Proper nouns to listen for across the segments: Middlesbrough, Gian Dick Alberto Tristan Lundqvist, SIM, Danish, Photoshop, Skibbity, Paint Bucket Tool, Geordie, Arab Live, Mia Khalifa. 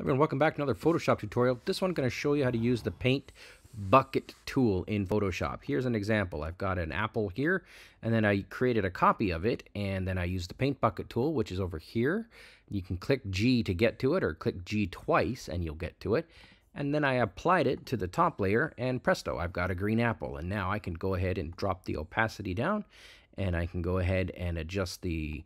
Everyone, welcome back to another Photoshop tutorial. This one going to show you how to use the Paint Bucket Tool in Photoshop. Here's an example. I've got an apple here, and then I created a copy of it, and then I used the Paint Bucket Tool, which is over here. You can click G to get to it, or click G twice, and you'll get to it. And then I applied it to the top layer, and presto, I've got a green apple. And now I can go ahead and drop the opacity down, and I can go ahead and adjust the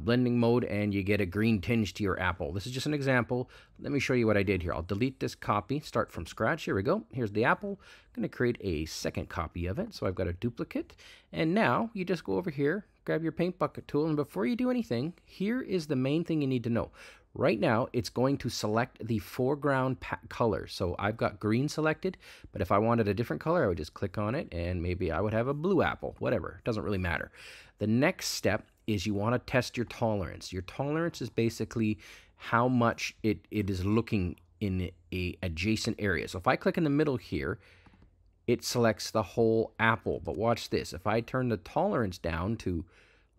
blending mode, and you get a green tinge to your apple. This is just an example. Let me show you what I did here. I'll delete this copy, start from scratch. Here we go. Here's the apple. I'm going to create a second copy of it. So I've got a duplicate. And now you just go over here, grab your Paint Bucket Tool, and before you do anything, here is the main thing you need to know. Right now, it's going to select the foreground color. So I've got green selected, but if I wanted a different color, I would just click on it, and maybe I would have a blue apple, whatever. It doesn't really matter. The next step is you want to test your tolerance. Your tolerance is basically how much it is looking in an adjacent area. So if I click in the middle here, it selects the whole apple. But watch this. If I turn the tolerance down to,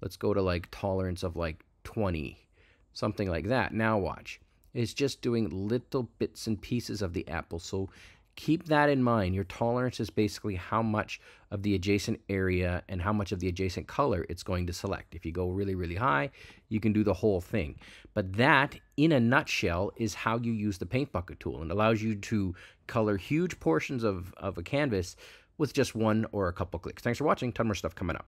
let's go to like tolerance of like 20, something like that. Now watch. It's just doing little bits and pieces of the apple. So keep that in mind. Your tolerance is basically how much of the adjacent area and how much of the adjacent color it's going to select. If you go really, really high, you can do the whole thing. But that, in a nutshell, is how you use the Paint Bucket Tool. And it allows you to color huge portions of a canvas with just one or a couple clicks. Thanks for watching. Ton more stuff coming up.